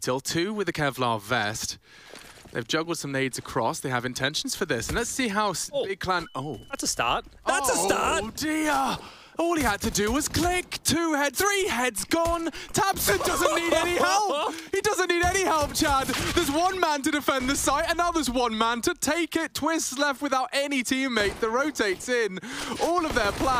till. Two with the Kevlar vest. They've juggled some nades across. They have intentions for this. And let's see how Big Clan... Oh. That's a start. That's a start! Oh, dear! All he had to do was click. Two heads, three heads gone. Tabsen doesn't need any help. He doesn't need any help, Chad. There's one man to defend the site, and now there's one man to take it. Twist left without any teammate that rotates in. All of their plans.